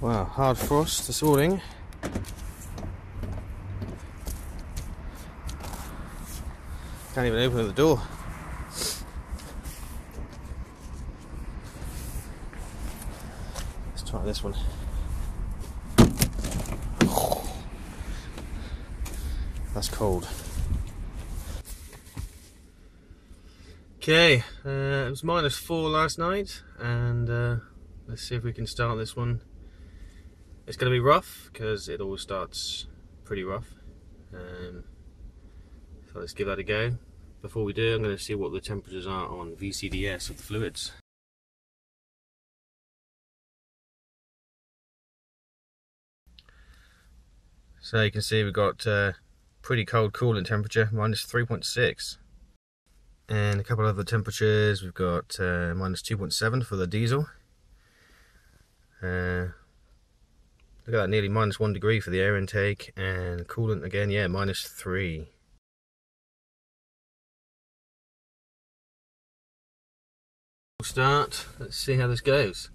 Wow, hard frost this morning. Can't even open the door. Let's try this one. That's cold. Okay, it was -4 last night, and let's see if we can start this one. It's going to be rough because it always starts pretty rough, so let's give that a go. Before we do, I'm going to see what the temperatures are on VCDS of the fluids. So you can see we've got pretty cold coolant temperature, -3.6. And a couple of other temperatures, we've got -2.7 for the diesel. Look at that, nearly -1 degree for the air intake, and coolant again, yeah, -3. We'll start, let's see how this goes.